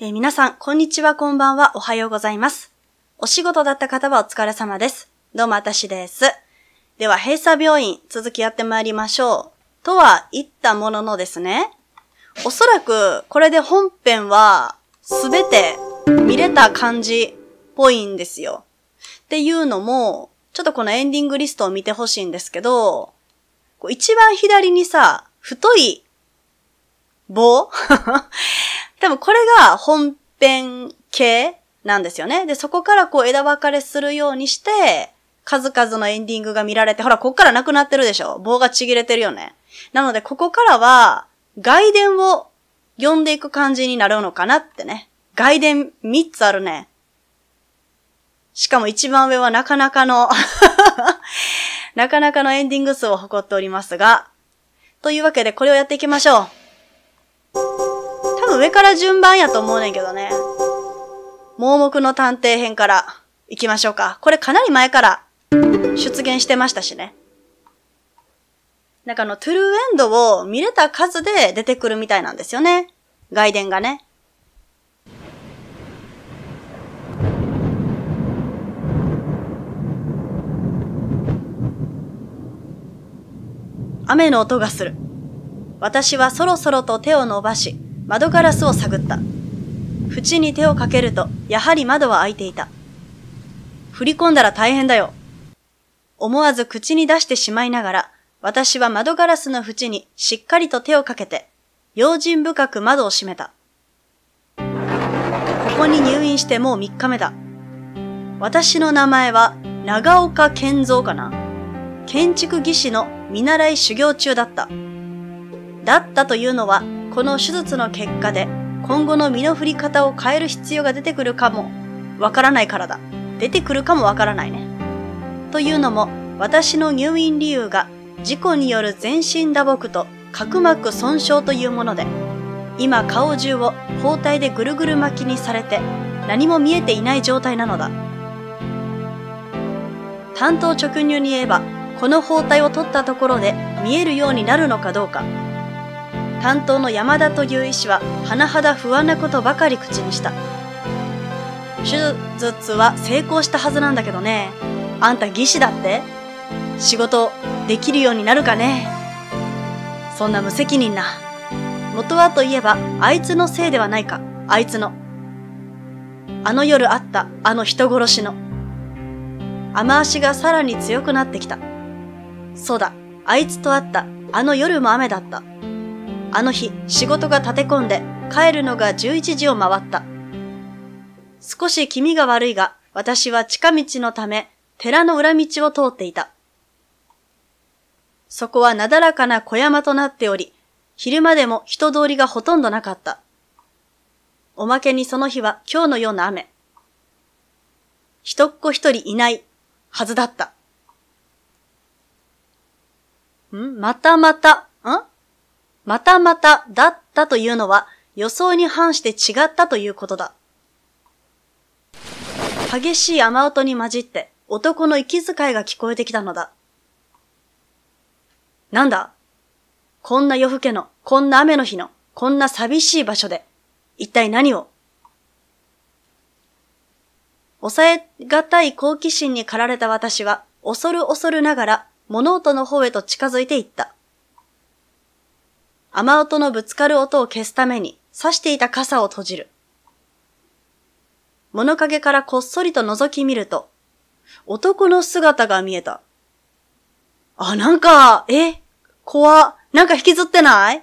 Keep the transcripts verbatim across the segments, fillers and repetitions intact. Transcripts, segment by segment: えー、皆さん、こんにちは、こんばんは、おはようございます。お仕事だった方はお疲れ様です。どうも、あたしです。では、閉鎖病院、続きやってまいりましょう。とは言ったもののですね、おそらく、これで本編は、すべて見れた感じっぽいんですよ。っていうのも、ちょっとこのエンディングリストを見てほしいんですけど、こう一番左にさ、太い棒多分これが本編系なんですよね。で、そこからこう枝分かれするようにして、数々のエンディングが見られて、ほら、こっからなくなってるでしょ。棒がちぎれてるよね。なので、ここからは、外伝を読んでいく感じになるのかなってね。外伝みっつあるね。しかも一番上はなかなかの、なかなかのエンディング数を誇っておりますが、というわけでこれをやっていきましょう。多分上から順番やと思うねんけどね。盲目の探偵編から行きましょうか。これかなり前から出現してましたしね。なんかあのトゥルーエンドを見れた数で出てくるみたいなんですよね。外伝がね。雨の音がする。私はそろそろと手を伸ばし、窓ガラスを探った。縁に手をかけると、やはり窓は開いていた。振り込んだら大変だよ。思わず口に出してしまいながら、私は窓ガラスの縁にしっかりと手をかけて、用心深く窓を閉めた。ここに入院してもうみっかめだ。私の名前は、長岡健三かな。建築技師の見習い修行中だった。だったというのは、この手術の結果で今後の身の振り方を変える必要が出てくるかもわからないからだ。出てくるかもわからないね。というのも、私の入院理由が事故による全身打撲と角膜損傷というもので、今顔中を包帯でぐるぐる巻きにされて何も見えていない状態なのだ。単刀直入に言えば、この包帯を取ったところで見えるようになるのかどうか。担当の山田という医師は甚だ不安なことばかり口にした。手術は成功したはずなんだけどね。あんた技師だって?仕事できるようになるかね?そんな無責任な。元はといえばあいつのせいではないか。あいつの。あの夜あったあの人殺しの。雨足がさらに強くなってきた。そうだ、あいつと会った、あの夜も雨だった。あの日、仕事が立て込んで、帰るのがじゅういちじを回った。少し気味が悪いが、私は近道のため、寺の裏道を通っていた。そこはなだらかな小山となっており、昼間でも人通りがほとんどなかった。おまけにその日は今日のような雨。人っ子一人いない、はずだった。ん?またまた、ん?またまただったというのは予想に反して違ったということだ。激しい雨音に混じって男の息遣いが聞こえてきたのだ。なんだ?こんな夜更けの、こんな雨の日の、こんな寂しい場所で、一体何を?抑えがたい好奇心に駆られた私は、恐る恐るながら、物音の方へと近づいていった。雨音のぶつかる音を消すために、差していた傘を閉じる。物陰からこっそりと覗き見ると、男の姿が見えた。あ、なんか、え、怖っ、なんか引きずってない？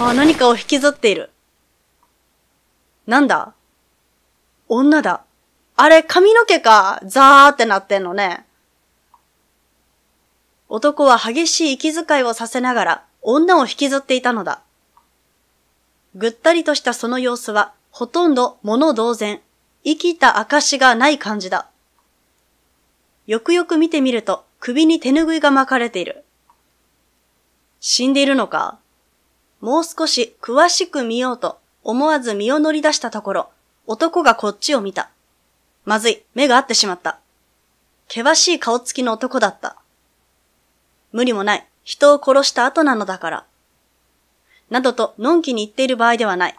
あ、何かを引きずっている。なんだ？女だ。あれ、髪の毛か、ザーってなってんのね。男は激しい息遣いをさせながら女を引きずっていたのだ。ぐったりとしたその様子はほとんど物同然、生きた証がない感じだ。よくよく見てみると首に手ぬぐいが巻かれている。死んでいるのか?もう少し詳しく見ようと思わず身を乗り出したところ、男がこっちを見た。まずい、目が合ってしまった。険しい顔つきの男だった。無理もない。人を殺した後なのだから。などと、のんきに言っている場合ではない。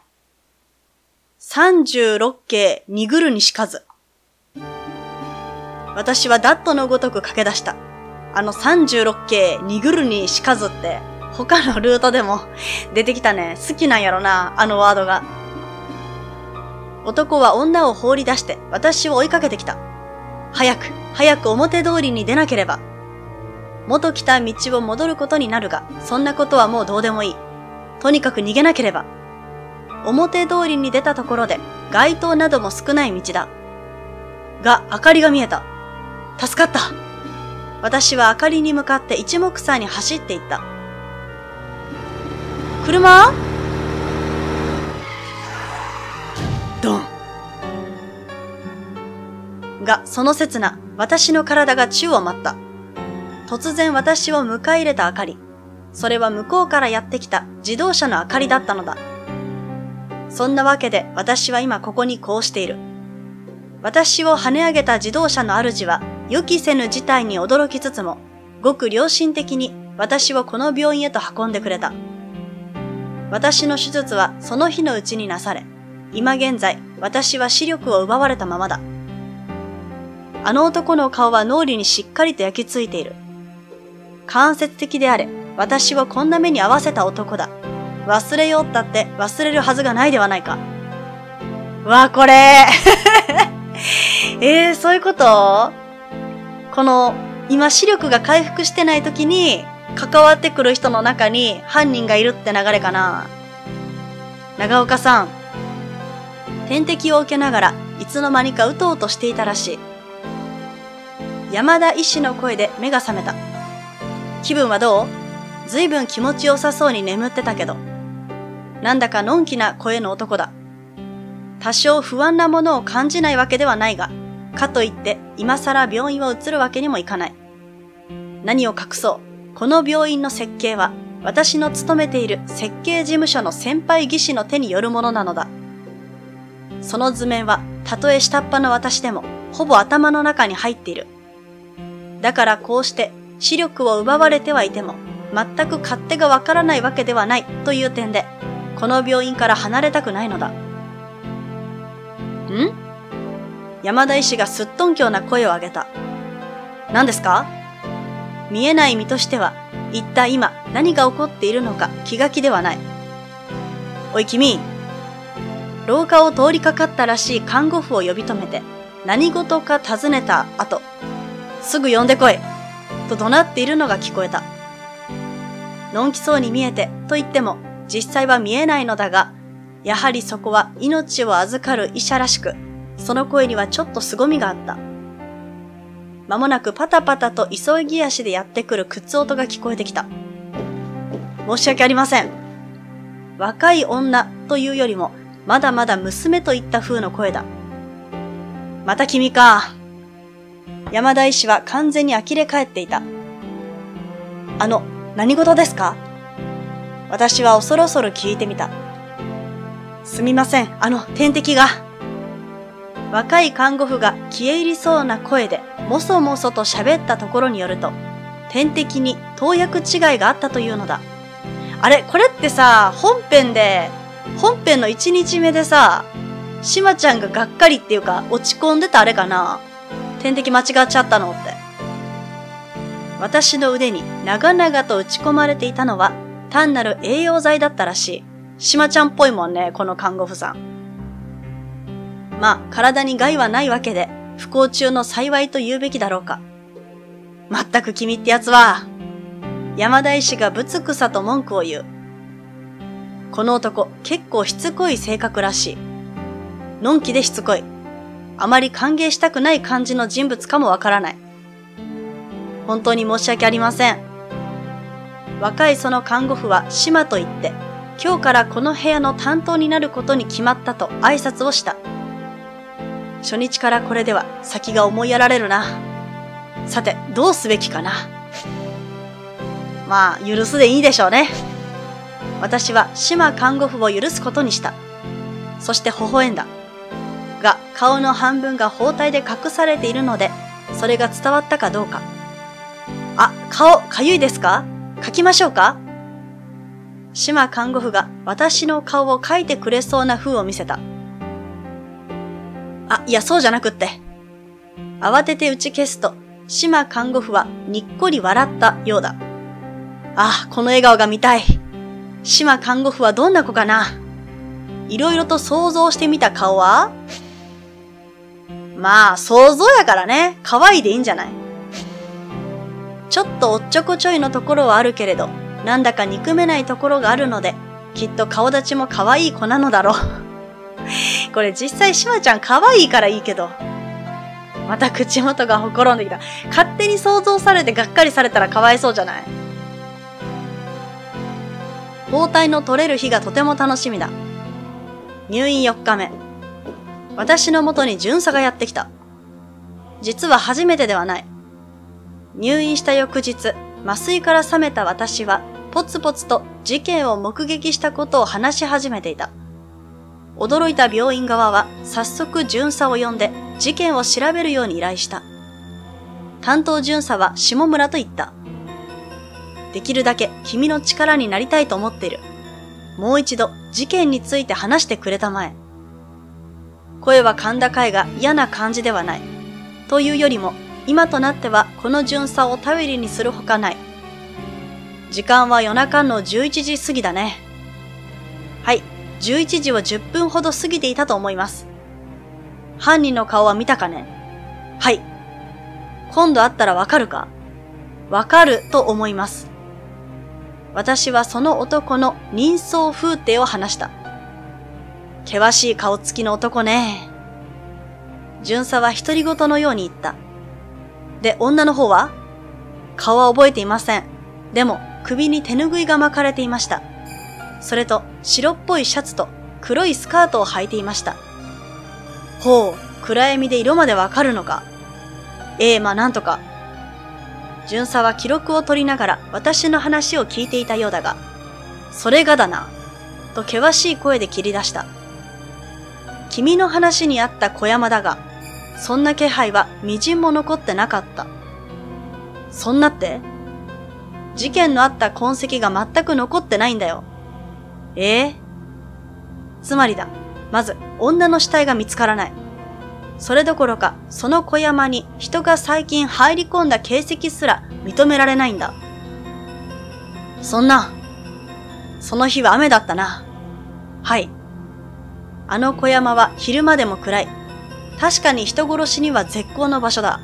さんじゅうろっけいにぐるにしかず。私はダットのごとく駆け出した。あのさんじゅうろっけいにぐるにしかずって、他のルートでも出てきたね。好きなんやろな、あのワードが。男は女を放り出して私を追いかけてきた。早く、早く表通りに出なければ。元来た道を戻ることになるが、そんなことはもうどうでもいい。とにかく逃げなければ。表通りに出たところで、街灯なども少ない道だ。が、明かりが見えた。助かった。私は明かりに向かって一目散に走っていった。車？ドン。が、その刹那、私の体が宙を舞った。突然私を迎え入れた明かり。それは向こうからやってきた自動車の明かりだったのだ。そんなわけで私は今ここにこうしている。私を跳ね上げた自動車の主は予期せぬ事態に驚きつつも、ごく良心的に私をこの病院へと運んでくれた。私の手術はその日のうちになされ、今現在私は視力を奪われたままだ。あの男の顔は脳裏にしっかりと焼き付いている。間接的であれ、私をこんな目に遭わせた男だ。忘れよったって忘れるはずがないではないか。わあ、これえー、そういうこと？この、今視力が回復してない時に関わってくる人の中に犯人がいるって流れかな。長岡さん、点滴を受けながらいつの間にかうとうとしていたらしい。山田医師の声で目が覚めた。気分はどう？ずいぶん気持ちよさそうに眠ってたけど、なんだかのんきな声の男だ。多少不安なものを感じないわけではないが、かといって今更病院を移るわけにもいかない。何を隠そう。この病院の設計は私の勤めている設計事務所の先輩技師の手によるものなのだ。その図面はたとえ下っ端の私でもほぼ頭の中に入っている。だからこうして視力を奪われてはいても全く勝手がわからないわけではないという点で、この病院から離れたくないのだ。ん？山田医師がすっとんきょうな声を上げた。何ですか？見えない身としては、一体今何が起こっているのか気が気ではない。おい君。廊下を通りかかったらしい看護婦を呼び止めて、何事か尋ねた後、すぐ呼んでこいと怒鳴っているのが聞こえた。のんきそうに見えてと言っても、実際は見えないのだが、やはりそこは命を預かる医者らしく、その声にはちょっと凄みがあった。まもなくパタパタと急ぎ足でやってくる靴音が聞こえてきた。申し訳ありません。若い女というよりも、まだまだ娘といった風の声だ。また君か。山田医師は完全に呆れ返っていた。あの、何事ですか？私は恐る恐る聞いてみた。すみません、あの、点滴が。若い看護婦が消え入りそうな声で、もそもそと喋ったところによると、点滴に投薬違いがあったというのだ。あれ、これってさ、本編で、本編のいちにちめでさ、島ちゃんががっかりっていうか、落ち込んでたあれかな。点滴間違っちゃったのって。私の腕に長々と打ち込まれていたのは、単なる栄養剤だったらしい。島ちゃんっぽいもんね、この看護婦さん。まあ、体に害はないわけで、不幸中の幸いと言うべきだろうか。まったく君ってやつは、山田医師がぶつくさと文句を言う。この男、結構しつこい性格らしい。のんきでしつこい。あまり歓迎したくない感じの人物かもわからない。本当に申し訳ありません。若いその看護婦は島と言って、今日からこの部屋の担当になることに決まったと挨拶をした。初日からこれでは先が思いやられるな。さて、どうすべきかな。まあ、許すでいいでしょうね。私は島看護婦を許すことにした。そして微笑んだ。が、顔の半分が包帯で隠されているので、それが伝わったかどうか。あ、顔、かゆいですか？かきましょうか？島看護婦が私の顔を描いてくれそうな風を見せた。あ、いや、そうじゃなくって。慌てて打ち消すと、島看護婦はにっこり笑ったようだ。ああ、この笑顔が見たい。島看護婦はどんな子かな。いろいろと想像してみた顔はまあ、想像やからね。可愛いでいいんじゃない。ちょっとおっちょこちょいのところはあるけれど、なんだか憎めないところがあるので、きっと顔立ちも可愛い子なのだろう。これ実際島ちゃん可愛いからいいけど。また口元がほころんできた。勝手に想像されてがっかりされたらかわいそうじゃない。包帯の取れる日がとても楽しみだ。入院よっかめ。私のもとに巡査がやってきた。実は初めてではない。入院した翌日、麻酔から覚めた私は、ポツポツと事件を目撃したことを話し始めていた。驚いた病院側は、早速巡査を呼んで、事件を調べるように依頼した。担当巡査は下村と言った。できるだけ君の力になりたいと思っている。もう一度事件について話してくれたまえ。声は甲高いが嫌な感じではない。というよりも、今となってはこの巡査を頼りにするほかない。時間は夜中のじゅういちじ過ぎだね。はい、じゅういちじをじゅっぷんほど過ぎていたと思います。犯人の顔は見たかね。はい。今度会ったらわかるか。わかると思います。私はその男の人相風体を話した。険しい顔つきの男ね。巡査は独り言のように言った。で、女の方は？顔は覚えていません。でも、首に手拭いが巻かれていました。それと、白っぽいシャツと黒いスカートを履いていました。ほう、暗闇で色までわかるのか。ええ、まあなんとか。巡査は記録を取りながら私の話を聞いていたようだが、それがだな、と険しい声で切り出した。君の話にあった小山だが、そんな気配はみじんも残ってなかった。そんなって？事件のあった痕跡が全く残ってないんだよ。ええ？つまりだ。まず、女の死体が見つからない。それどころか、その小山に人が最近入り込んだ形跡すら認められないんだ。そんな、その日は雨だったな。はい。あの小山は昼間でも暗い。確かに人殺しには絶好の場所だ。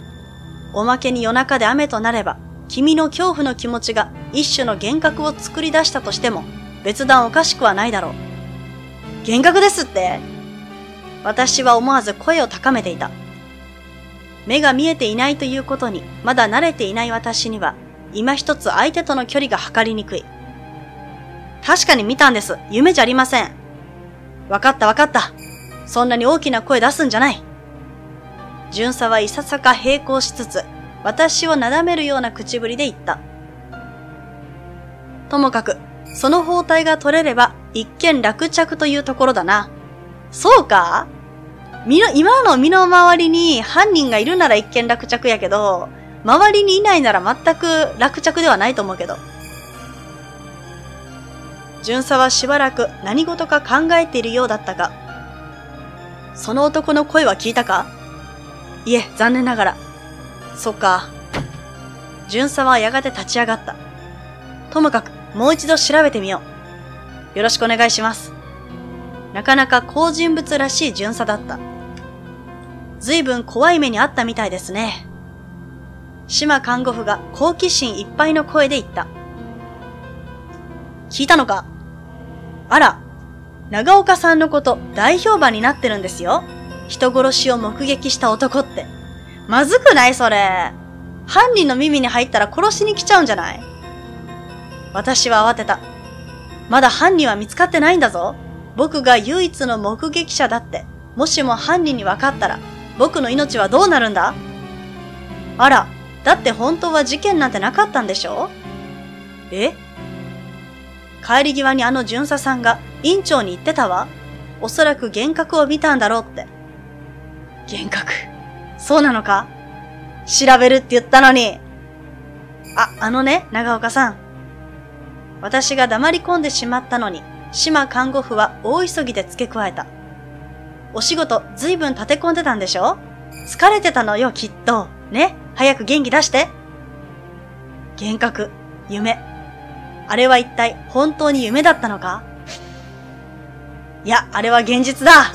おまけに夜中で雨となれば、君の恐怖の気持ちが一種の幻覚を作り出したとしても、別段おかしくはないだろう。幻覚ですって?私は思わず声を高めていた。目が見えていないということにまだ慣れていない私には、今一つ相手との距離が測りにくい。確かに見たんです。夢じゃありません。わかったわかった。そんなに大きな声出すんじゃない。巡査はいささか並行しつつ、私をなだめるような口ぶりで言った。ともかく、その包帯が取れれば、一見落着というところだな。そうか?みの、今の身の周りに犯人がいるなら一見落着やけど、周りにいないなら全く落着ではないと思うけど。巡査はしばらく何事か考えているようだったが、その男の声は聞いたか?いえ、残念ながら。そっか。巡査はやがて立ち上がった。ともかく、もう一度調べてみよう。よろしくお願いします。なかなか好人物らしい巡査だった。ずいぶん怖い目にあったみたいですね。島看護婦が好奇心いっぱいの声で言った。聞いたのか?あら、長岡さんのこと大評判になってるんですよ。人殺しを目撃した男って。まずくないそれ。犯人の耳に入ったら殺しに来ちゃうんじゃない?私は慌てた。まだ犯人は見つかってないんだぞ。僕が唯一の目撃者だって、もしも犯人に分かったら、僕の命はどうなるんだ?あら、だって本当は事件なんてなかったんでしょ?え?帰り際にあの巡査さんが院長に言ってたわ。おそらく幻覚を見たんだろうって。幻覚。そうなのか?調べるって言ったのに。あ、あのね、長岡さん。私が黙り込んでしまったのに、島看護婦は大急ぎで付け加えた。お仕事ずいぶん立て込んでたんでしょ？疲れてたのよ、きっと。ね、早く元気出して。幻覚、夢。あれは一体本当に夢だったのか？いや、あれは現実だ。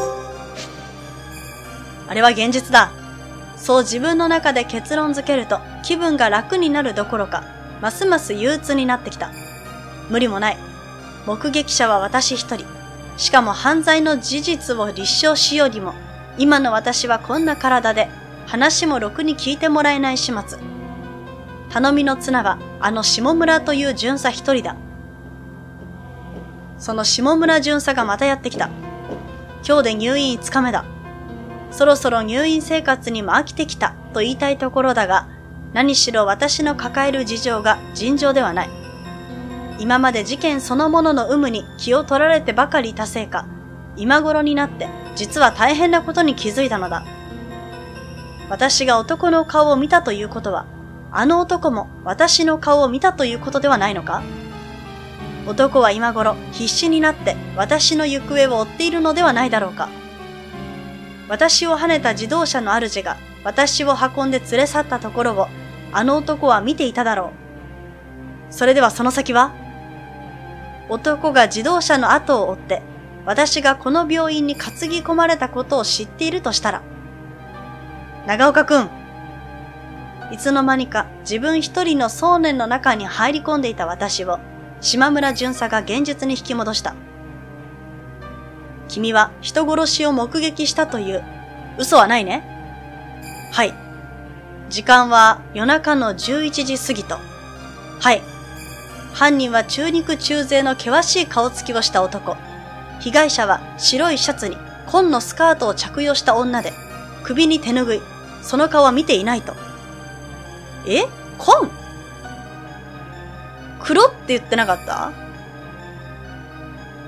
あれは現実だ。そう自分の中で結論づけると気分が楽になるどころか、ますます憂鬱になってきた。無理もない。目撃者は私一人。しかも犯罪の事実を立証しようにも、今の私はこんな体で、話もろくに聞いてもらえない始末。頼みの綱はあの下村という巡査一人だ。その下村巡査がまたやってきた。今日で入院いつかめだ。そろそろ入院生活にも飽きてきたと言いたいところだが、何しろ私の抱える事情が尋常ではない。今まで事件そのものの有無に気を取られてばかりいたせいか、今頃になって実は大変なことに気づいたのだ。私が男の顔を見たということは、あの男も私の顔を見たということではないのか？男は今頃必死になって私の行方を追っているのではないだろうか。私を跳ねた自動車の主が私を運んで連れ去ったところをあの男は見ていただろう。それではその先は？男が自動車の後を追って私がこの病院に担ぎ込まれたことを知っているとしたら、長岡くん。いつの間にか自分一人の想念の中に入り込んでいた私を島村巡査が現実に引き戻した。君は人殺しを目撃したという嘘はないね。はい。時間は夜中のじゅういちじ過ぎと。はい。犯人は中肉中背の険しい顔つきをした男。被害者は白いシャツに紺のスカートを着用した女で、首に手ぬぐい、その顔は見ていないと。え？紺？黒って言ってなかった？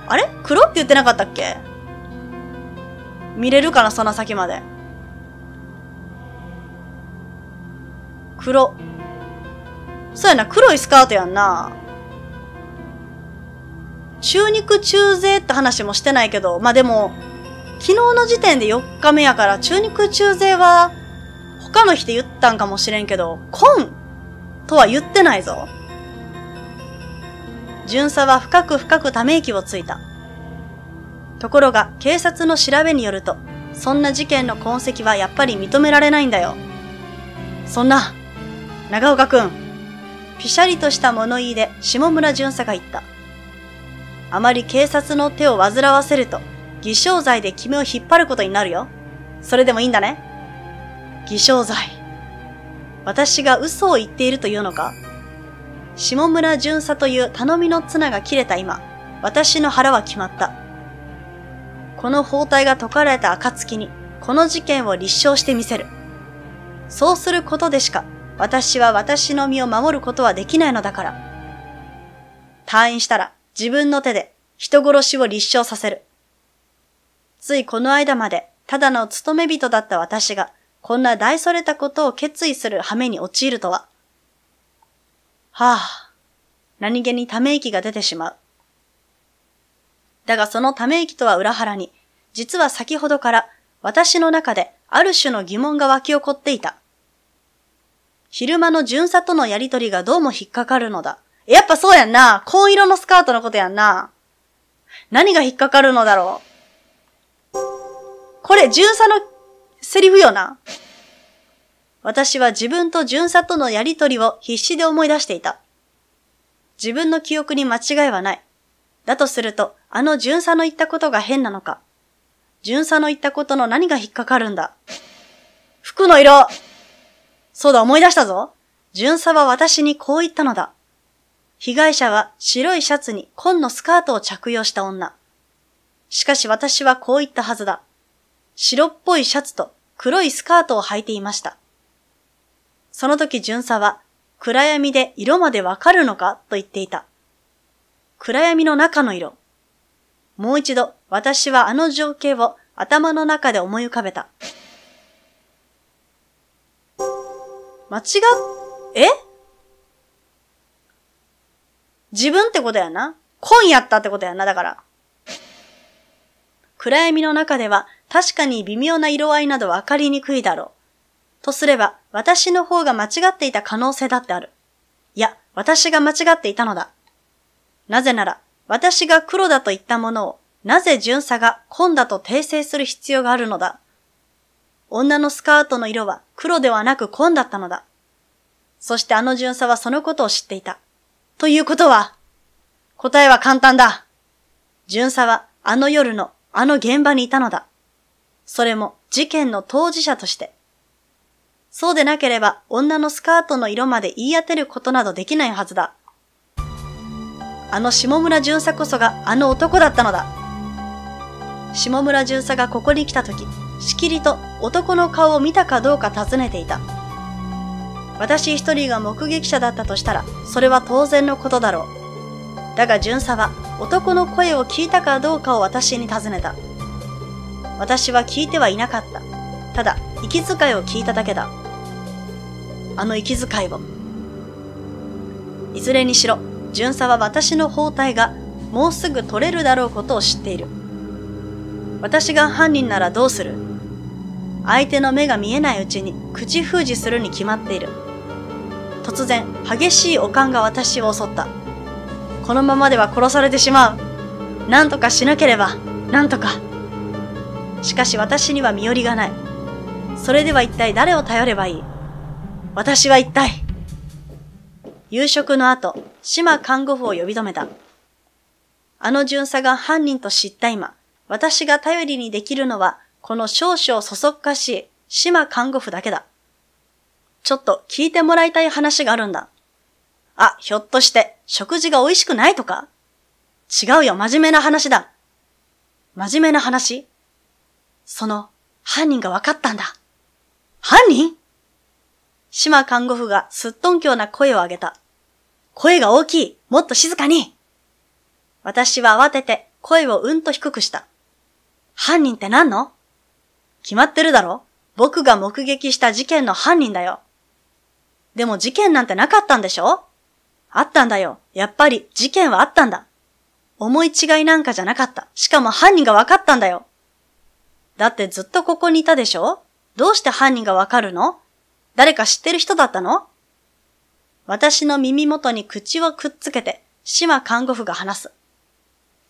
あれ？黒って言ってなかったっけ？見れるかな、その先まで。黒。そうやな、黒いスカートやんな。中肉中背って話もしてないけど、まあでも、昨日の時点でよっかめやから、中肉中背は、他の日で言ったんかもしれんけど、紺とは言ってないぞ。巡査は深く深くため息をついた。ところが、警察の調べによると、そんな事件の痕跡はやっぱり認められないんだよ。そんな、長岡くん。ぴしゃりとした物言いで下村巡査が言った。あまり警察の手を煩わせると、偽証罪で君を引っ張ることになるよ。それでもいいんだね。偽証罪。私が嘘を言っているというのか？下村巡査という頼みの綱が切れた今、私の腹は決まった。この包帯が解かれた暁に、この事件を立証してみせる。そうすることでしか、私は私の身を守ることはできないのだから。退院したら、自分の手で人殺しを立証させる。ついこの間までただの勤め人だった私がこんな大それたことを決意する羽目に陥るとは。はあ、何気にため息が出てしまう。だがそのため息とは裏腹に、実は先ほどから私の中である種の疑問が湧き起こっていた。昼間の巡査とのやりとりがどうも引っかかるのだ。やっぱそうやんな。紺色のスカートのことやんな。何が引っかかるのだろう。これ、巡査のセリフよな。私は自分と巡査とのやりとりを必死で思い出していた。自分の記憶に間違いはない。だとすると、あの巡査の言ったことが変なのか。巡査の言ったことの何が引っかかるんだ。服の色。そうだ、思い出したぞ。巡査は私にこう言ったのだ。被害者は白いシャツに紺のスカートを着用した女。しかし私はこう言ったはずだ。白っぽいシャツと黒いスカートを履いていました。その時巡査は、暗闇で色までわかるのかと言っていた。暗闇の中の色。もう一度私はあの情景を頭の中で思い浮かべた。間違っ、え？自分ってことやな。紺やったってことやな、だから。暗闇の中では確かに微妙な色合いなどわかりにくいだろう。とすれば、私の方が間違っていた可能性だってある。いや、私が間違っていたのだ。なぜなら、私が黒だと言ったものを、なぜ巡査が紺だと訂正する必要があるのだ。女のスカートの色は黒ではなく紺だったのだ。そしてあの巡査はそのことを知っていた。ということは、答えは簡単だ。巡査はあの夜のあの現場にいたのだ。それも事件の当事者として。そうでなければ女のスカートの色まで言い当てることなどできないはずだ。あの下村巡査こそがあの男だったのだ。下村巡査がここに来た時、しきりと男の顔を見たかどうか尋ねていた。私一人が目撃者だったとしたら、それは当然のことだろう。だが巡査は男の声を聞いたかどうかを私に尋ねた。私は聞いてはいなかった。ただ、息遣いを聞いただけだ。あの息遣いを。いずれにしろ、巡査は私の包帯がもうすぐ取れるだろうことを知っている。私が犯人ならどうする？相手の目が見えないうちに口封じするに決まっている。突然、激しい悪漢が私を襲った。このままでは殺されてしまう。なんとかしなければ、なんとか。しかし私には身寄りがない。それでは一体誰を頼ればいい？私は一体。夕食の後、島看護婦を呼び止めた。あの巡査が犯人と知った今、私が頼りにできるのは、この少々そそっかしい島看護婦だけだ。ちょっと聞いてもらいたい話があるんだ。あ、ひょっとして食事が美味しくないとか？違うよ、真面目な話だ。真面目な話？その、犯人が分かったんだ。犯人？島看護婦がすっとんきょうな声を上げた。声が大きい、もっと静かに。私は慌てて声をうんと低くした。犯人って何の？決まってるだろ？僕が目撃した事件の犯人だよ。でも事件なんてなかったんでしょ？あったんだよ。やっぱり事件はあったんだ。思い違いなんかじゃなかった。しかも犯人が分かったんだよ。だってずっとここにいたでしょ？どうして犯人が分かるの？誰か知ってる人だったの？私の耳元に口をくっつけて、島看護婦が話す。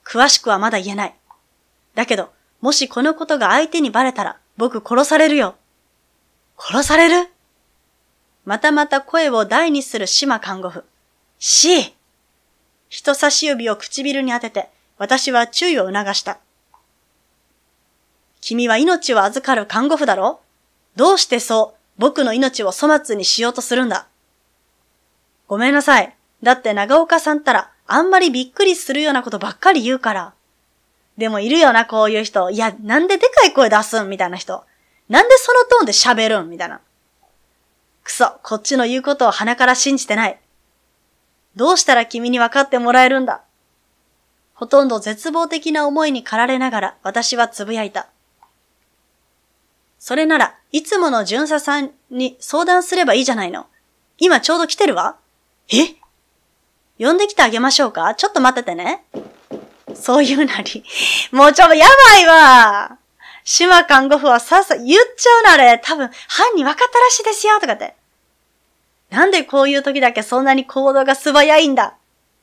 詳しくはまだ言えない。だけど、もしこのことが相手にバレたら、僕殺されるよ。殺される？またまた声を大にする島看護婦。し！人差し指を唇に当てて、私は注意を促した。君は命を預かる看護婦だろ？どうしてそう、僕の命を粗末にしようとするんだ。ごめんなさい。だって長岡さんったら、あんまりびっくりするようなことばっかり言うから。でもいるよな、こういう人。いや、なんででかい声出すんみたいな人。なんでそのトーンで喋るんみたいな。くそ、こっちの言うことを鼻から信じてない。どうしたら君に分かってもらえるんだ。ほとんど絶望的な思いに駆られながら、私はつぶやいた。それなら、いつもの巡査さんに相談すればいいじゃないの。今ちょうど来てるわ。え？呼んできてあげましょうか？ちょっと待っててね。そういうなり。もうちょっとやばいわ。島看護婦はさっさ、言っちゃうなあれ。多分、犯人分かったらしいですよ、とかって。なんでこういう時だけそんなに行動が素早いんだ。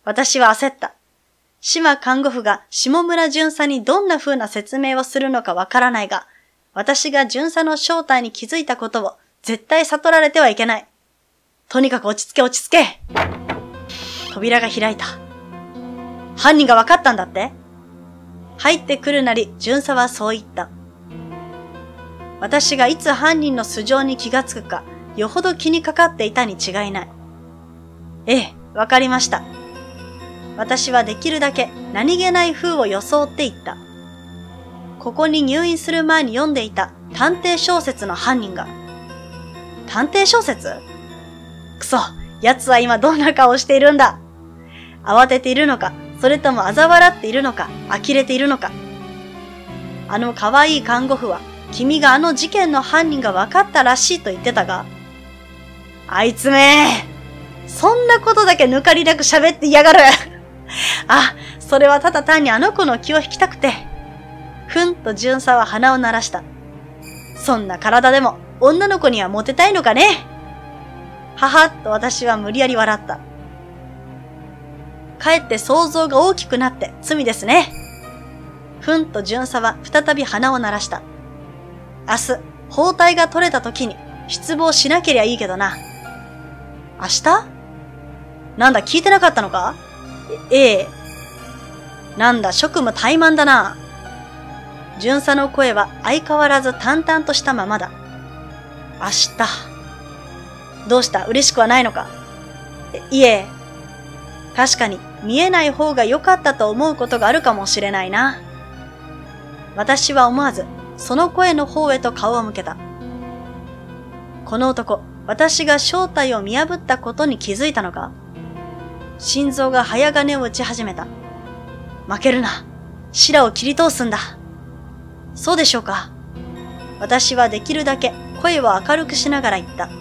私は焦った。島看護婦が下村巡査にどんな風な説明をするのかわからないが、私が巡査の正体に気づいたことを絶対悟られてはいけない。とにかく落ち着け落ち着け。扉が開いた。犯人が分かったんだって？入ってくるなり巡査はそう言った。私がいつ犯人の素性に気がつくか、よほど気にかかっていたに違いない。ええ、わかりました。私はできるだけ何気ない風を装って言った。ここに入院する前に読んでいた探偵小説の犯人が。探偵小説？くそ、奴は今どんな顔しているんだ。慌てているのか、それとも嘲笑っているのか、呆れているのか。あの可愛い看護婦は、君があの事件の犯人が分かったらしいと言ってたが。あいつめー。そんなことだけ抜かりなく喋って嫌がる。あ、それはただ単にあの子の気を引きたくて。ふんと巡査は鼻を鳴らした。そんな体でも女の子にはモテたいのかね。ははっと私は無理やり笑った。かえって想像が大きくなって罪ですね。ふんと巡査は再び鼻を鳴らした。明日、包帯が取れた時に失望しなけりゃいいけどな。明日？なんだ聞いてなかったのか？え、ええ。なんだ職務怠慢だな。巡査の声は相変わらず淡々としたままだ。明日。どうした嬉しくはないのか？いえ。確かに見えない方が良かったと思うことがあるかもしれないな。私は思わずその声の方へと顔を向けた。この男、私が正体を見破ったことに気づいたのか？心臓が早金を打ち始めた。負けるな。しらを切り通すんだ。そうでしょうか。私はできるだけ声を明るくしながら言った。ん？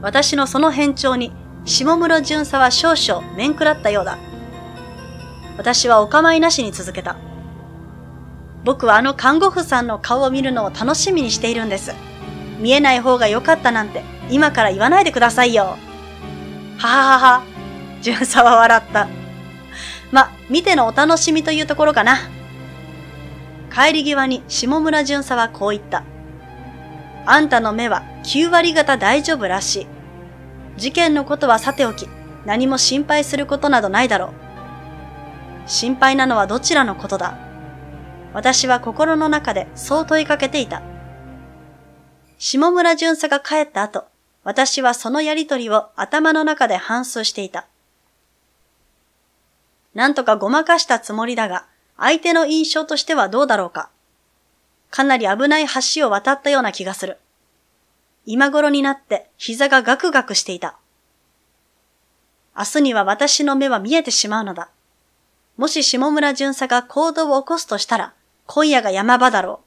私のその返調に下室巡査は少々面食らったようだ。私はお構いなしに続けた。僕はあの看護婦さんの顔を見るのを楽しみにしているんです。見えない方が良かったなんて今から言わないでくださいよ。はははは。巡査は笑った。ま、見てのお楽しみというところかな。帰り際に下村巡査はこう言った。あんたの目はきゅうわりがた大丈夫らしい。事件のことはさておき、何も心配することなどないだろう。心配なのはどちらのことだ。私は心の中でそう問いかけていた。下村巡査が帰った後、私はそのやりとりを頭の中で反芻していた。なんとかごまかしたつもりだが、相手の印象としてはどうだろうか。かなり危ない橋を渡ったような気がする。今頃になって膝がガクガクしていた。明日には私の目は見えてしまうのだ。もし下村巡査が行動を起こすとしたら、今夜が山場だろう。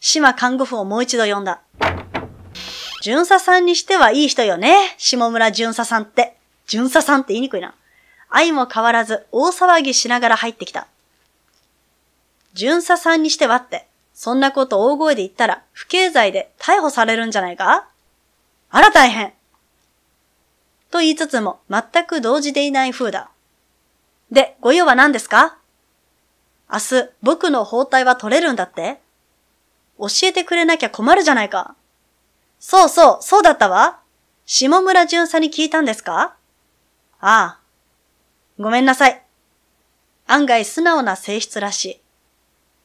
島看護婦をもう一度呼んだ。巡査さんにしてはいい人よね。下村巡査さんって。巡査さんって言いにくいな。相も変わらず大騒ぎしながら入ってきた。巡査さんにしてはって、そんなこと大声で言ったら不敬罪で逮捕されるんじゃないか？あら大変。と言いつつも全く動じていない風だ。で、ご用は何ですか？明日僕の包帯は取れるんだって？教えてくれなきゃ困るじゃないか。そうそう、そうだったわ。下村巡査に聞いたんですか？ああ。ごめんなさい。案外素直な性質らしい。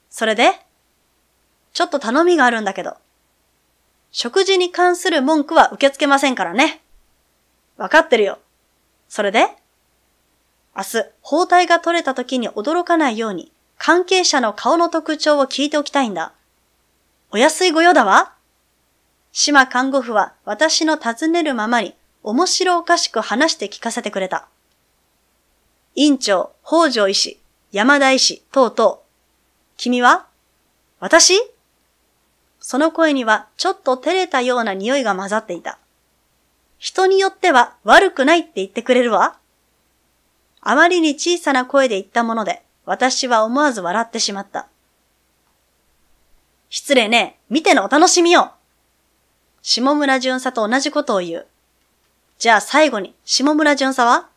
それで？ちょっと頼みがあるんだけど。食事に関する文句は受け付けませんからね。わかってるよ。それで？明日、包帯が取れた時に驚かないように、関係者の顔の特徴を聞いておきたいんだ。お安いご用だわ。島看護婦は私の尋ねるままに面白おかしく話して聞かせてくれた。院長、北条医師、山田医師、等々。君は？私？その声にはちょっと照れたような匂いが混ざっていた。人によっては悪くないって言ってくれるわ。あまりに小さな声で言ったもので、私は思わず笑ってしまった。失礼ね。見てのお楽しみよ。下村巡査と同じことを言う。じゃあ最後に、下村巡査は？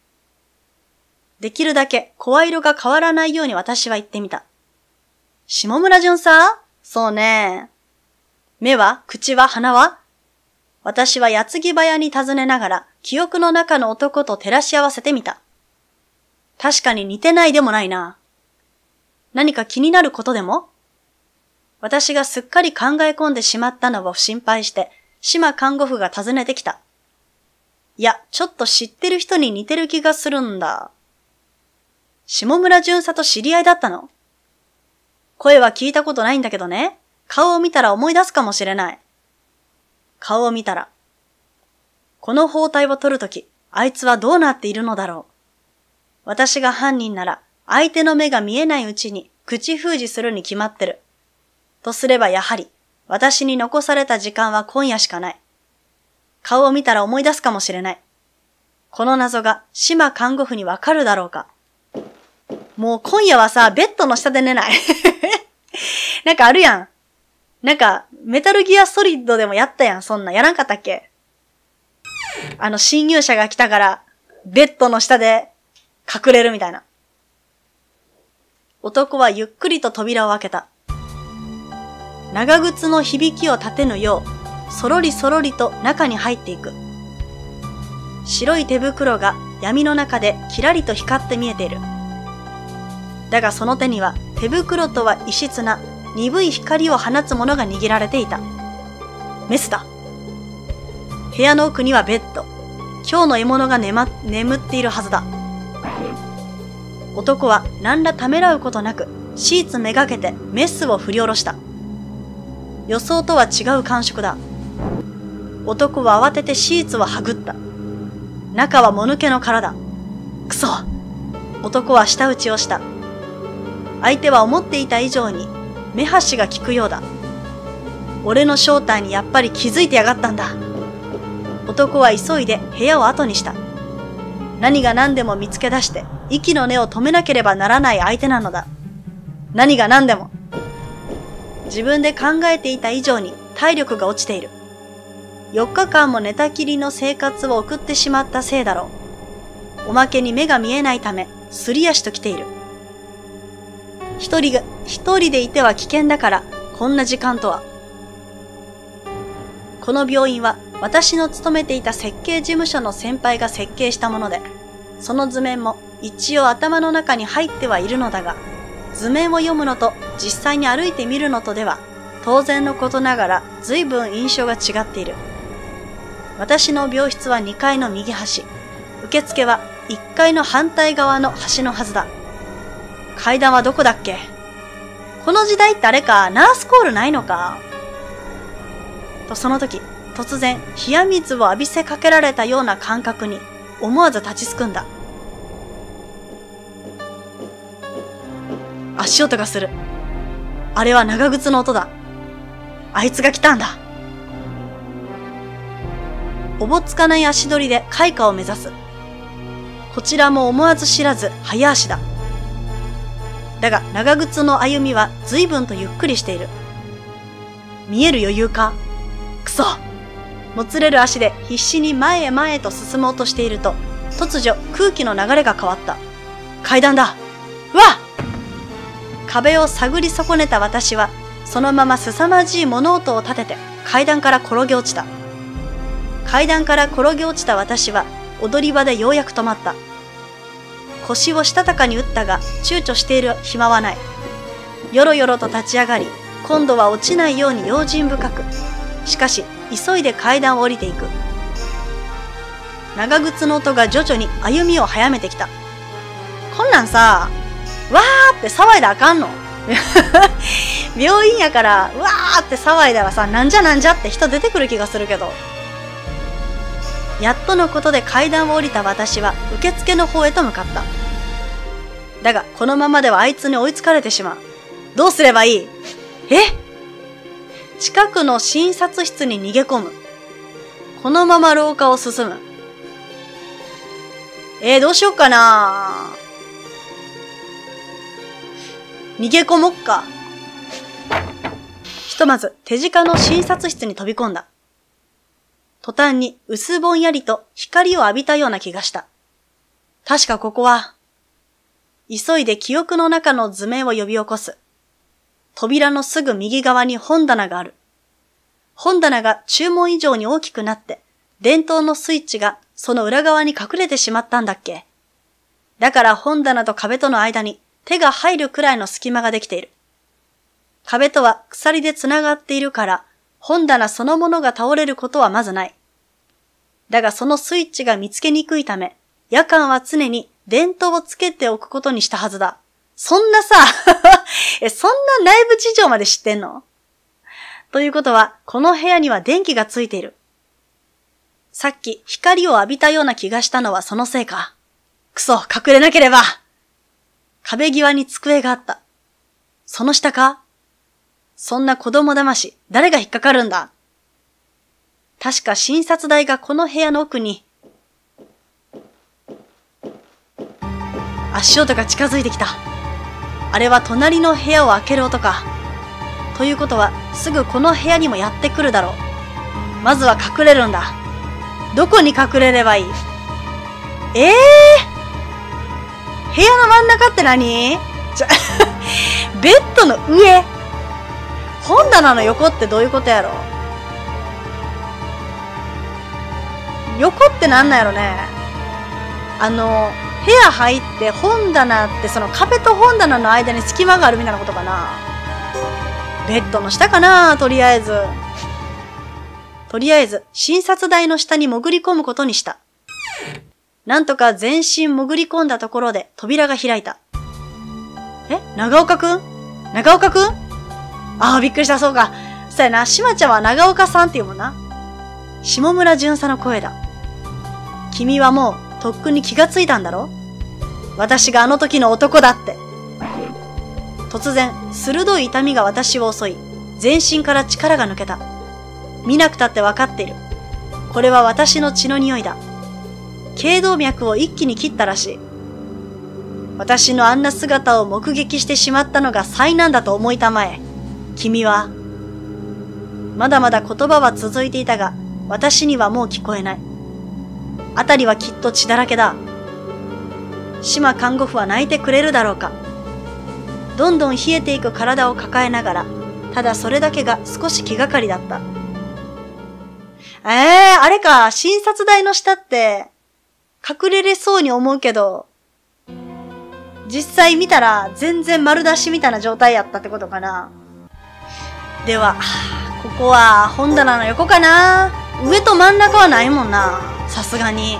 できるだけ声色が変わらないように私は言ってみた。下村巡査？そうね。目は？口は？鼻は？私は矢継ぎ早に尋ねながら、記憶の中の男と照らし合わせてみた。確かに似てないでもないな。何か気になることでも？私がすっかり考え込んでしまったのを心配して、島看護婦が訪ねてきた。いや、ちょっと知ってる人に似てる気がするんだ。下村巡査と知り合いだったの？声は聞いたことないんだけどね。顔を見たら思い出すかもしれない。顔を見たら。この包帯を取るとき、あいつはどうなっているのだろう。私が犯人なら、相手の目が見えないうちに口封じするに決まってる。とすればやはり、私に残された時間は今夜しかない。顔を見たら思い出すかもしれない。この謎が島看護婦にわかるだろうか。もう今夜はさ、ベッドの下で寝ない。なんかあるやん。なんか、メタルギアソリッドでもやったやん、そんな。やらんかったっけ？あの、侵入者が来たから、ベッドの下で隠れるみたいな。男はゆっくりと扉を開けた。長靴の響きを立てぬよう、そろりそろりと中に入っていく。白い手袋が闇の中でキラリと光って見えている。だがその手には手袋とは異質な鈍い光を放つものが握られていた。メスだ。部屋の奥にはベッド。今日の獲物が 眠, 眠っているはずだ。男は何らためらうことなくシーツめがけてメスを振り下ろした。予想とは違う感触だ。男は慌ててシーツをはぐった。中はもぬけの殻だ。くそ！男は舌打ちをした。相手は思っていた以上に目端が利くようだ。俺の正体にやっぱり気づいてやがったんだ。男は急いで部屋を後にした。何が何でも見つけ出して息の根を止めなければならない相手なのだ。何が何でも。自分で考えていた以上に体力が落ちている。よっかかんも寝たきりの生活を送ってしまったせいだろう。おまけに目が見えないため、すり足と来ている。一人が、一人でいては危険だから、こんな時間とは。この病院は、私の勤めていた設計事務所の先輩が設計したもので、その図面も一応頭の中に入ってはいるのだが、図面を読むのと実際に歩いてみるのとでは、当然のことながら随分印象が違っている。私の病室はにかいの右端、受付はいっかいの反対側の端のはずだ。階段はどこだっけ？この時代ってあれか、ナースコールないのか？とその時、突然冷や水を浴びせかけられたような感覚に思わず立ちすくんだ。足音がする。あれは長靴の音だ。あいつが来たんだ。おぼつかない足取りで開花を目指す。こちらも思わず知らず早足だ。だが長靴の歩みは随分とゆっくりしている。見える余裕か？くそ！もつれる足で必死に前へ前へと進もうとしていると、突如空気の流れが変わった。階段だ。うわっ！壁を探り損ねた私は、そのまま凄まじい物音を立てて階段から転げ落ちた。階段から転げ落ちた私は、踊り場でようやく止まった。腰をしたたかに打ったが、躊躇している暇はない。よろよろと立ち上がり、今度は落ちないように用心深く。しかし、急いで階段を降りていく。長靴の音が徐々に歩みを早めてきた。こんなんさ、わーって騒いだらあかんの？病院やから、わーって騒いだらさ、なんじゃなんじゃって人出てくる気がするけど。やっとのことで階段を降りた私は受付の方へと向かった。だが、このままではあいつに追いつかれてしまう。どうすればいい？え？近くの診察室に逃げ込む。このまま廊下を進む。えー、どうしよっかなー。逃げ込もっか。ひとまず手近の診察室に飛び込んだ。途端に薄ぼんやりと光を浴びたような気がした。確かここは、急いで記憶の中の図面を呼び起こす。扉のすぐ右側に本棚がある。本棚が注文以上に大きくなって、電灯のスイッチがその裏側に隠れてしまったんだっけ。だから本棚と壁との間に、手が入るくらいの隙間ができている。壁とは鎖で繋がっているから、本棚そのものが倒れることはまずない。だがそのスイッチが見つけにくいため、夜間は常に電灯をつけておくことにしたはずだ。そんなさ、え、そんな内部事情まで知ってんの？ということは、この部屋には電気がついている。さっき光を浴びたような気がしたのはそのせいか。くそ、隠れなければ。壁際に机があった。その下か？そんな子供騙し、誰が引っかかるんだ？確か診察台がこの部屋の奥に。足音が近づいてきた。あれは隣の部屋を開ける音か。ということはすぐこの部屋にもやってくるだろう。まずは隠れるんだ。どこに隠れればいい？ええー、部屋の真ん中って何？ちょベッドの上、本棚の横ってどういうことやろ？横ってなんなんやろね。あの部屋入って本棚ってその壁と本棚の間に隙間があるみたいなことかな。ベッドの下かな。とりあえずとりあえず診察台の下に潜り込むことにした。なんとか全身潜り込んだところで扉が開いた。え、長岡くん長岡くんああ、びっくりした。そうか、そうやな。島ちゃんは長岡さんっていうもんな。下村巡査の声だ。君はもうとっくに気がついたんだろ？私があの時の男だって。突然、鋭い痛みが私を襲い、全身から力が抜けた。見なくたってわかっている。これは私の血の匂いだ。頸動脈を一気に切ったらしい。私のあんな姿を目撃してしまったのが災難だと思いたまえ。君は、まだまだ言葉は続いていたが、私にはもう聞こえない。あたりはきっと血だらけだ。島看護婦は泣いてくれるだろうか。どんどん冷えていく体を抱えながら、ただそれだけが少し気がかりだった。えー、あれか、診察台の下って、隠れれそうに思うけど、実際見たら全然丸出しみたいな状態やったってことかな。では、ここは本棚の横かな。上と真ん中はないもんな。さすがに。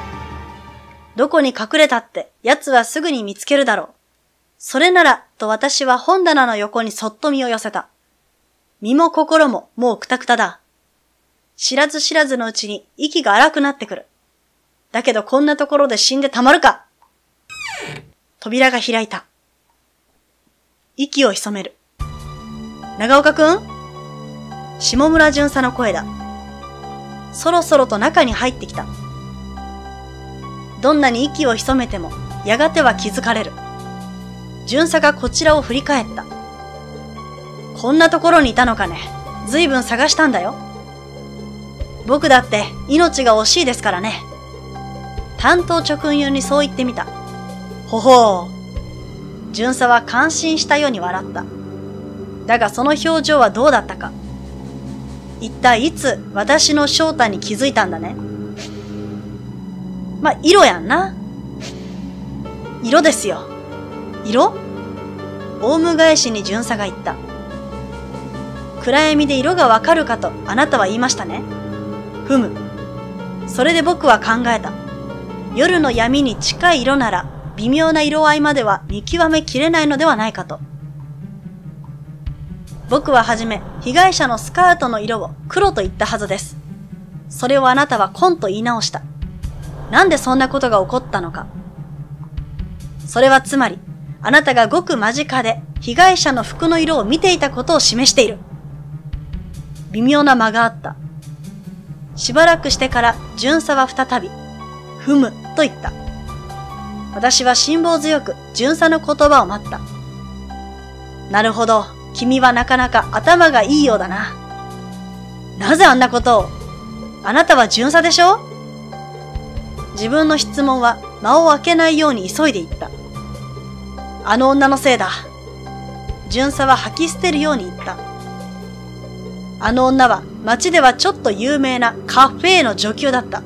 どこに隠れたって、奴はすぐに見つけるだろう。それなら、と私は本棚の横にそっと身を寄せた。身も心ももうくたくただ。知らず知らずのうちに息が荒くなってくる。だけどこんなところで死んでたまるか。扉が開いた。息を潜める。長岡くん？下村巡査の声だ。そろそろと中に入ってきた。どんなに息を潜めても、やがては気づかれる。巡査がこちらを振り返った。こんなところにいたのかね。ずいぶん探したんだよ。僕だって命が惜しいですからね。担当直入にそう言ってみた。ほほう。巡査は感心したように笑った。だがその表情はどうだったか。一体いつ私の正体に気づいたんだね。まあ、色やんな。色ですよ。色？オウム返しに巡査が言った。暗闇で色がわかるかとあなたは言いましたね。ふむ。それで僕は考えた。夜の闇に近い色なら微妙な色合いまでは見極めきれないのではないかと。僕ははじめ、被害者のスカートの色を黒と言ったはずです。それをあなたは紺と言い直した。なんでそんなことが起こったのか。それはつまり、あなたがごく間近で被害者の服の色を見ていたことを示している。微妙な間があった。しばらくしてから巡査は再び、ふむ、と言った。私は辛抱強く巡査の言葉を待った。なるほど。君はなかなか頭がいいようだな。なぜあんなことを。あなたは巡査でしょ？自分の質問は間を空けないように急いでいった。あの女のせいだ。巡査は吐き捨てるように言った。あの女は街ではちょっと有名なカフェの女給だった。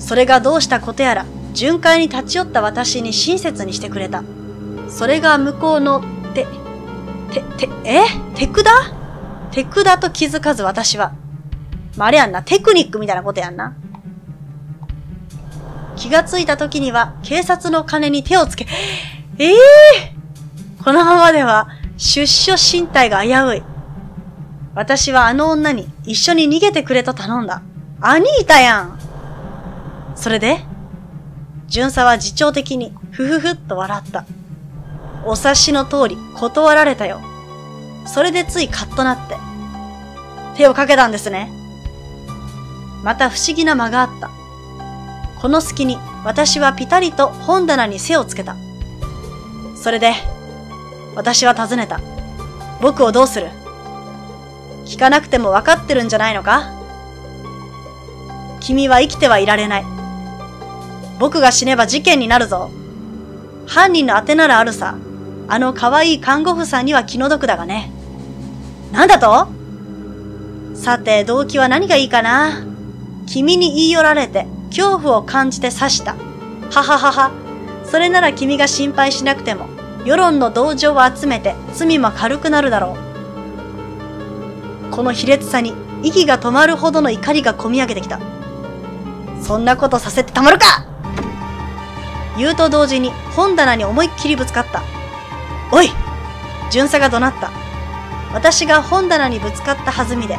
それがどうしたことやら巡回に立ち寄った私に親切にしてくれた。それが向こうの手、て、て、え？手札？手札と気づかず私は。まあ、あれやんな、テクニックみたいなことやんな。気がついた時には警察の金に手をつけ、ええー、このままでは出所進退が危うい。私はあの女に一緒に逃げてくれと頼んだ。兄いたやん。それで巡査は自重的にふふふっと笑った。お察しの通り断られたよ。それでついカッとなって。手をかけたんですね。また不思議な間があった。この隙に私はピタリと本棚に背をつけた。それで私は尋ねた。僕をどうする？聞かなくても分かってるんじゃないのか？君は生きてはいられない。僕が死ねば事件になるぞ。犯人の当てならあるさ。あの可愛い看護婦さんには気の毒だがね。なんだと？さて、動機は何がいいかな。君に言い寄られて、恐怖を感じて刺した。はははは。それなら君が心配しなくても、世論の同情を集めて罪も軽くなるだろう。この卑劣さに息が止まるほどの怒りがこみ上げてきた。そんなことさせてたまるか！言うと同時に本棚に思いっきりぶつかった。おい！巡査が怒鳴った。私が本棚にぶつかった弾みで、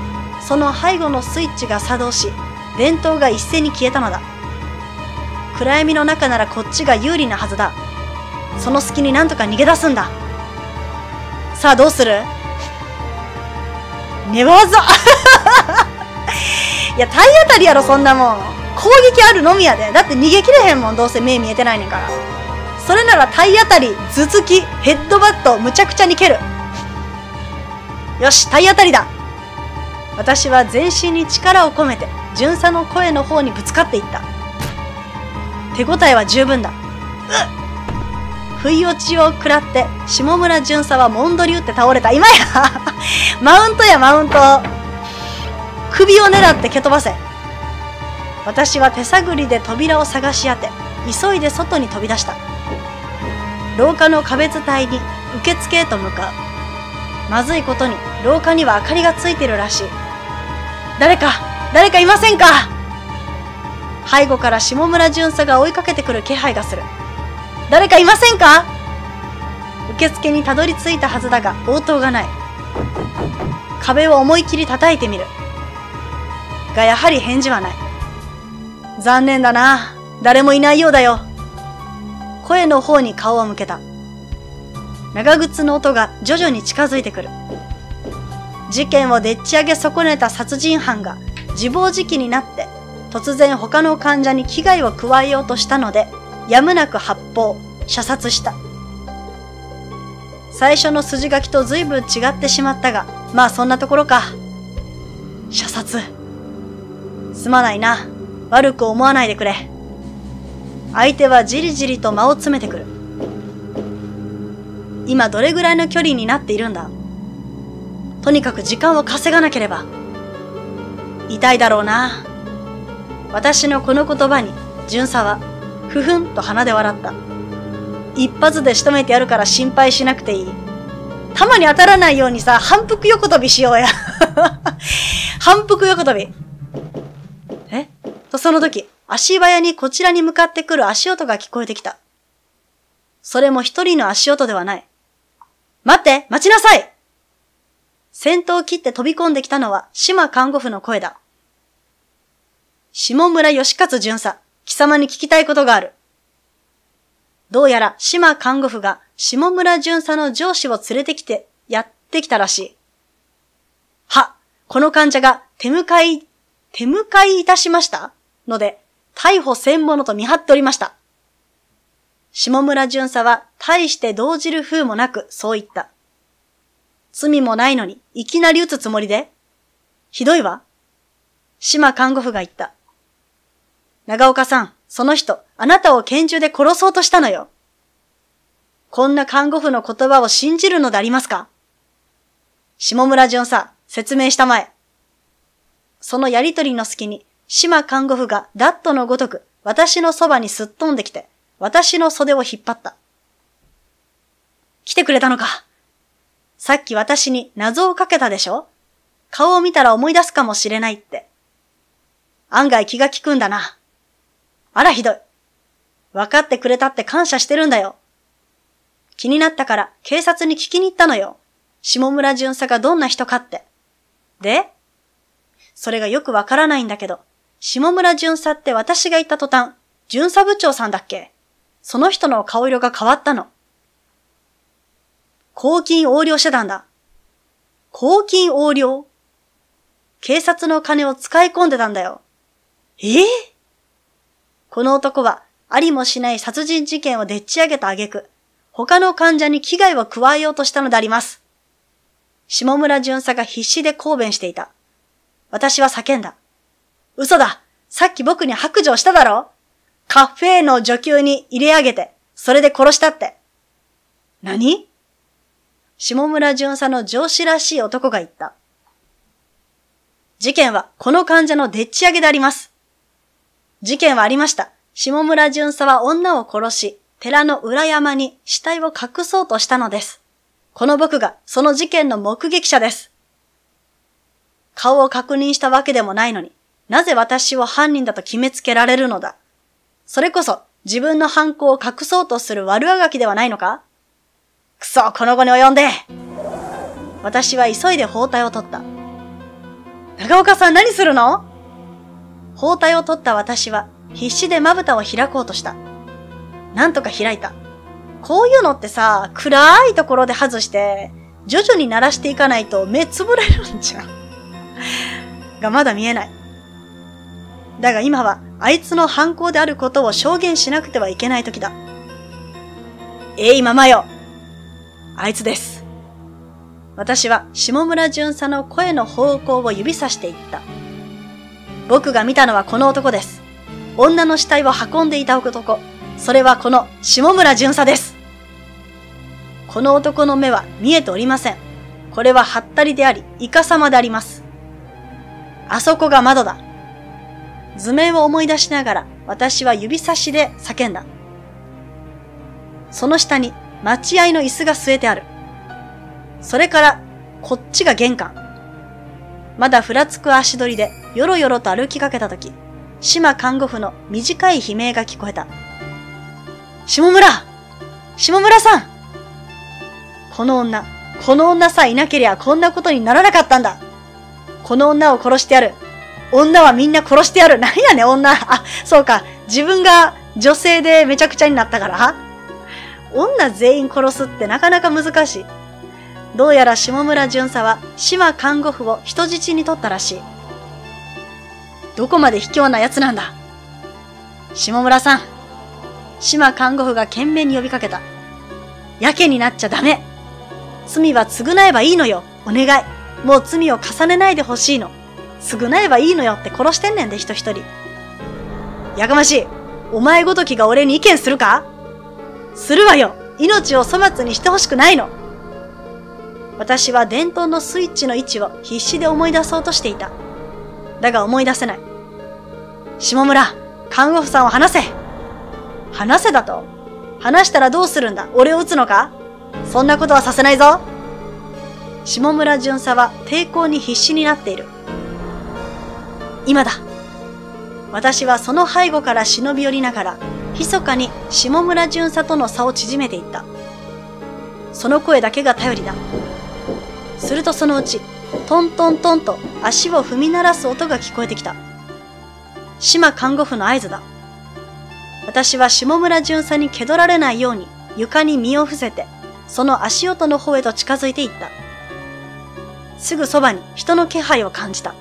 その背後のスイッチが作動し、電灯が一斉に消えたのだ。暗闇の中ならこっちが有利なはずだ。その隙になんとか逃げ出すんだ。さあどうする？寝技いや、体当たりやろ、そんなもん。攻撃あるのみやで。だって逃げきれへんもん、どうせ目見えてないねんから。それなら体当たり、頭突き、ヘッドバット、むちゃくちゃに蹴る。よし、体当たりだ。私は全身に力を込めて巡査の声の方にぶつかっていった。手応えは十分だ。うっ、不意落ちを食らって下村巡査はもんどり打って倒れた。今やマウントやマウント。首を狙って蹴飛ばせ。私は手探りで扉を探し当て、急いで外に飛び出した。廊下の壁伝いに受付へと向かう。まずいことに廊下には明かりがついてるらしい。誰か、誰かいませんか？背後から下村巡査が追いかけてくる気配がする。誰かいませんか？受付にたどり着いたはずだが応答がない。壁を思い切り叩いてみる。がやはり返事はない。残念だな。誰もいないようだよ。声の方に顔を向けた。長靴の音が徐々に近づいてくる。事件をでっち上げ損ねた殺人犯が自暴自棄になって突然他の患者に危害を加えようとしたので、やむなく発砲、射殺した。最初の筋書きと随分違ってしまったが、まあそんなところか。射殺。すまないな。悪く思わないでくれ。相手はじりじりと間を詰めてくる。今どれぐらいの距離になっているんだ？とにかく時間を稼がなければ。痛いだろうな。私のこの言葉に、巡査は、ふふんと鼻で笑った。一発で仕留めてやるから心配しなくていい。弾に当たらないようにさ、反復横跳びしようや。反復横跳び。え？とその時、足早にこちらに向かってくる足音が聞こえてきた。それも一人の足音ではない。待って、待ちなさい！先頭を切って飛び込んできたのは、島看護婦の声だ。下村義勝巡査、貴様に聞きたいことがある。どうやら島看護婦が下村巡査の上司を連れてきてやってきたらしい。は、この患者が手向かい、手向かいいたしましたので、逮捕せんものと見張っておりました。下村巡査は大して動じる風もなくそう言った。罪もないのにいきなり撃つつもりで？ひどいわ。島看護婦が言った。長岡さん、その人、あなたを拳銃で殺そうとしたのよ。こんな看護婦の言葉を信じるのでありますか？下村巡査、説明したまえ。そのやりとりの隙に、島看護婦がダットのごとく、私のそばにすっ飛んできて、私の袖を引っ張った。来てくれたのか。さっき私に謎をかけたでしょ？顔を見たら思い出すかもしれないって。案外気が利くんだな。あらひどい。分かってくれたって感謝してるんだよ。気になったから警察に聞きに行ったのよ。下村巡査がどんな人かって。で？それがよくわからないんだけど、下村巡査って私が言った途端、巡査部長さんだっけ？その人の顔色が変わったの。公金横領してたんだ。公金横領？警察の金を使い込んでたんだよ。ええ？この男は、ありもしない殺人事件をでっち上げた挙句、他の患者に危害を加えようとしたのであります。下村巡査が必死で抗弁していた。私は叫んだ。嘘だ！さっき僕に白状しただろ？カフェインの女給に入れ上げて、それで殺したって。何？下村巡査の上司らしい男が言った。事件はこの患者のでっち上げであります。事件はありました。下村巡査は女を殺し、寺の裏山に死体を隠そうとしたのです。この僕がその事件の目撃者です。顔を確認したわけでもないのに、なぜ私を犯人だと決めつけられるのだ。それこそ自分の犯行を隠そうとする悪あがきではないのか。くそ、この後に及んで。私は急いで包帯を取った。長岡さん、何するの？包帯を取った私は必死でまぶたを開こうとした。なんとか開いた。こういうのってさ、暗いところで外して、徐々に鳴らしていかないと目つぶれるんじゃん。がまだ見えない。だが今はあいつの犯行であることを証言しなくてはいけない時だ。えい、ママよ。あいつです。私は下村巡査の声の方向を指さしていった。僕が見たのはこの男です。女の死体を運んでいた男。それはこの下村巡査です。この男の目は見えておりません。これはハッタリであり、イカ様であります。あそこが窓だ。図面を思い出しながら私は指差しで叫んだ。その下に待合の椅子が据えてある。それからこっちが玄関。まだふらつく足取りでよろよろと歩きかけたとき、島看護婦の短い悲鳴が聞こえた。下村！下村さん！この女、この女さえいなけりゃこんなことにならなかったんだ。この女を殺してやる。女はみんな殺してやる。なんやねん、女。あ、そうか。自分が女性でめちゃくちゃになったから。女全員殺すってなかなか難しい。どうやら下村巡査は島看護婦を人質に取ったらしい。どこまで卑怯な奴なんだ。下村さん。島看護婦が懸命に呼びかけた。やけになっちゃダメ。罪は償えばいいのよ。お願い。もう罪を重ねないでほしいの。償えばいいのよって殺してんねんで、人一人。やかましい。お前ごときが俺に意見するか？するわよ。命を粗末にしてほしくないの。私は電灯のスイッチの位置を必死で思い出そうとしていた。だが思い出せない。下村、看護婦さんを話せ。話せだと？話したらどうするんだ？俺を撃つのか？そんなことはさせないぞ。下村巡査は抵抗に必死になっている。今だ。私はその背後から忍び寄りながら、密かに下村巡査との差を縮めていった。その声だけが頼りだ。するとそのうち、トントントンと足を踏み鳴らす音が聞こえてきた。島看護婦の合図だ。私は下村巡査に蹴取られないように床に身を伏せて、その足音の方へと近づいていった。すぐそばに人の気配を感じた。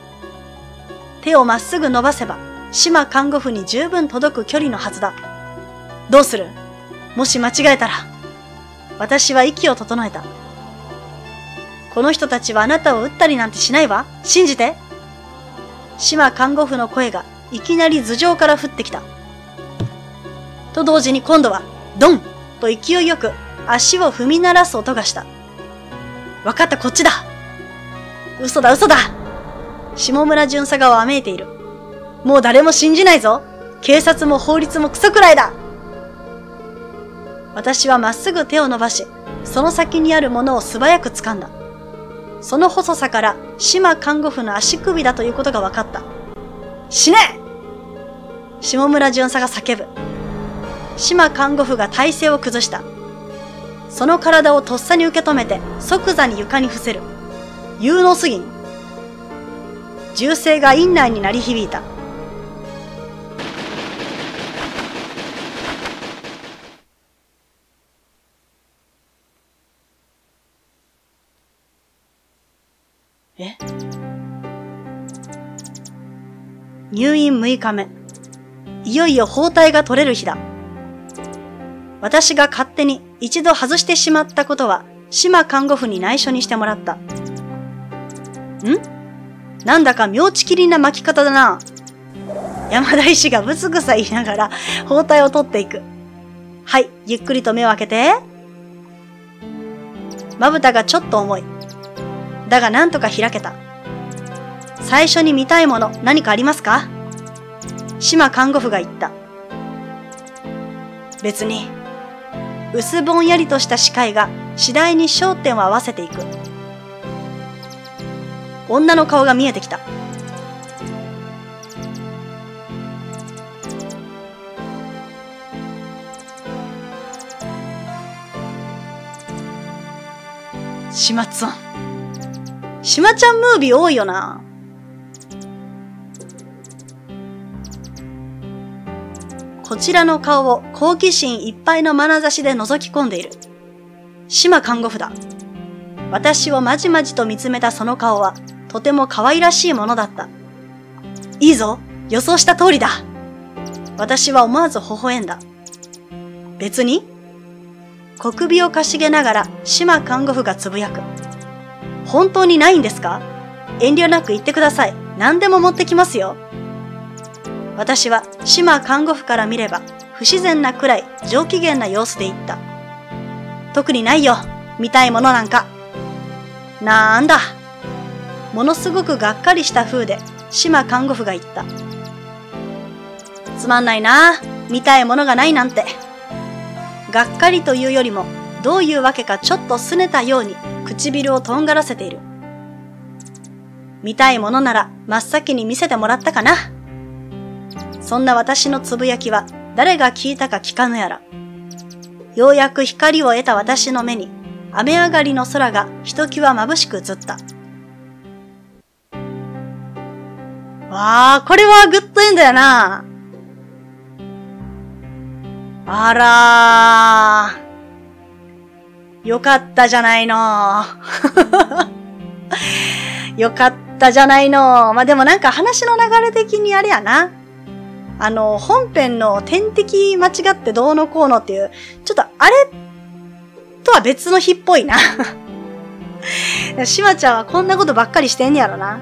手をまっすぐ伸ばせば、島看護婦に十分届く距離のはずだ。どうする？もし間違えたら。私は息を整えた。この人たちはあなたを撃ったりなんてしないわ。信じて。島看護婦の声がいきなり頭上から降ってきた。と同時に今度は、ドンと勢いよく足を踏み鳴らす音がした。わかった、こっちだ。嘘だ、嘘だ。下村巡査がわめいている。もう誰も信じないぞ。警察も法律もクソくらいだ。私はまっすぐ手を伸ばし、その先にあるものを素早く掴んだ。その細さから、島看護婦の足首だということがわかった。死ね！下村巡査が叫ぶ。島看護婦が体勢を崩した。その体をとっさに受け止めて即座に床に伏せる。有能すぎん。銃声が院内に鳴り響いた。え？入院むいかめ。いよいよ包帯が取れる日だ。私が勝手に一度外してしまったことは、島看護婦に内緒にしてもらった。ん？なんだか妙ちきりな巻き方だな。山田医師がぶつぐさ言いながら包帯を取っていく。はい、ゆっくりと目を開けて。まぶたがちょっと重い。だがなんとか開けた。最初に見たいもの何かありますか？島看護婦が言った。別に。薄ぼんやりとした視界が次第に焦点を合わせていく。女の顔が見えてきた。しまっつん。しまちゃんムービー多いよな。こちらの顔を好奇心いっぱいの眼差しで覗き込んでいる。島看護婦だ。私をまじまじと見つめたその顔は、とても可愛らしいものだった。いいぞ、予想した通りだ。私は思わず微笑んだ。別に？小首をかしげながら島看護婦がつぶやく。本当にないんですか？遠慮なく言ってください。何でも持ってきますよ。私は島看護婦から見れば不自然なくらい上機嫌な様子で言った。特にないよ、見たいものなんか。なーんだ。ものすごくがっかりした風で島看護婦が言った。つまんないな、見たいものがないなんて。がっかりというよりも、どういうわけかちょっと拗ねたように唇をとんがらせている。見たいものなら真っ先に見せてもらったかな。そんな私のつぶやきは誰が聞いたか聞かぬやら。ようやく光を得た私の目に雨上がりの空がひときわ眩しく映った。わあ、これはグッドエンドやな。あらー。よかったじゃないの。よかったじゃないの。まあ、でもなんか話の流れ的にあれやな。あの、本編の点滴間違ってどうのこうのっていう、ちょっとあれとは別の日っぽいな。島ちゃんはこんなことばっかりしてんやろな。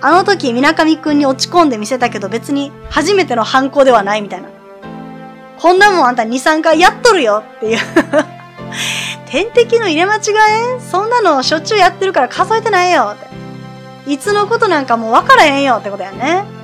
あの時、水上くんに落ち込んで見せたけど別に初めての犯行ではないみたいな。こんなもんあんたに、さんかいやっとるよっていう。点滴の入れ間違え？そんなのしょっちゅうやってるから数えてないよって。いつのことなんかもうわからへんよってことやね。